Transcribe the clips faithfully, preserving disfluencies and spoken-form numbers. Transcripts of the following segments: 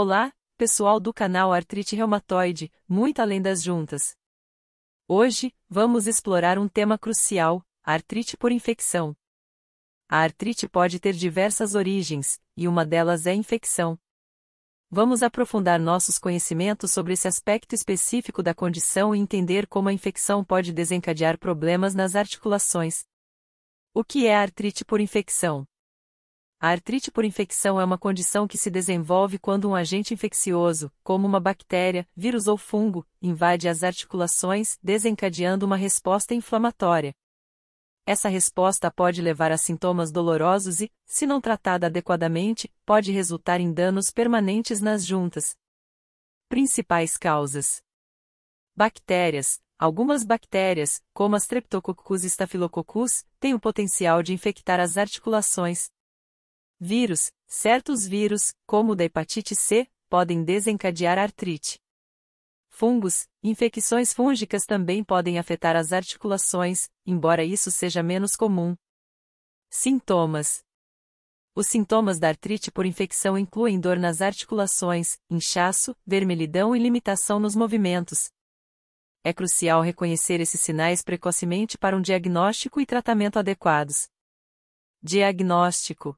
Olá, pessoal do canal Artrite Reumatoide, muito além das juntas. Hoje, vamos explorar um tema crucial, artrite por infecção. A artrite pode ter diversas origens, e uma delas é a infecção. Vamos aprofundar nossos conhecimentos sobre esse aspecto específico da condição e entender como a infecção pode desencadear problemas nas articulações. O que é a artrite por infecção? A artrite por infecção é uma condição que se desenvolve quando um agente infeccioso, como uma bactéria, vírus ou fungo, invade as articulações, desencadeando uma resposta inflamatória. Essa resposta pode levar a sintomas dolorosos e, se não tratada adequadamente, pode resultar em danos permanentes nas juntas. Principais causas: bactérias. Algumas bactérias, como a Streptococcus e Staphylococcus, têm o potencial de infectar as articulações. Vírus. Certos vírus, como o da hepatite C, podem desencadear artrite. Fungos. Infecções fúngicas também podem afetar as articulações, embora isso seja menos comum. Sintomas. Os sintomas da artrite por infecção incluem dor nas articulações, inchaço, vermelhidão e limitação nos movimentos. É crucial reconhecer esses sinais precocemente para um diagnóstico e tratamento adequados. Diagnóstico.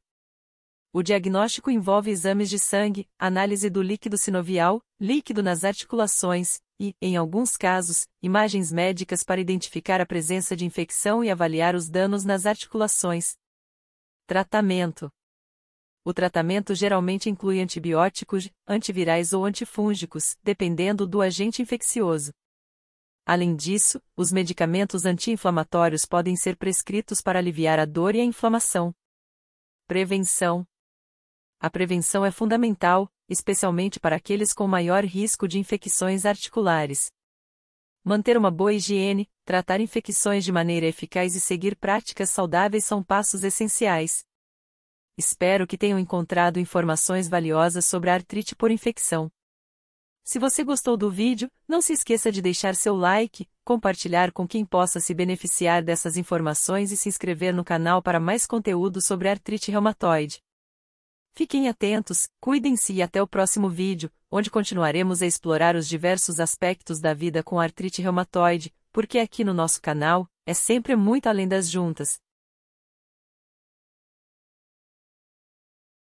O diagnóstico envolve exames de sangue, análise do líquido sinovial, líquido nas articulações e, em alguns casos, imagens médicas para identificar a presença de infecção e avaliar os danos nas articulações. Tratamento. O tratamento geralmente inclui antibióticos, antivirais ou antifúngicos, dependendo do agente infeccioso. Além disso, os medicamentos anti-inflamatórios podem ser prescritos para aliviar a dor e a inflamação. Prevenção. A prevenção é fundamental, especialmente para aqueles com maior risco de infecções articulares. Manter uma boa higiene, tratar infecções de maneira eficaz e seguir práticas saudáveis são passos essenciais. Espero que tenham encontrado informações valiosas sobre a artrite por infecção. Se você gostou do vídeo, não se esqueça de deixar seu like, compartilhar com quem possa se beneficiar dessas informações e se inscrever no canal para mais conteúdo sobre artrite reumatoide. Fiquem atentos, cuidem-se e até o próximo vídeo, onde continuaremos a explorar os diversos aspectos da vida com artrite reumatoide, porque aqui no nosso canal, é sempre muito além das juntas.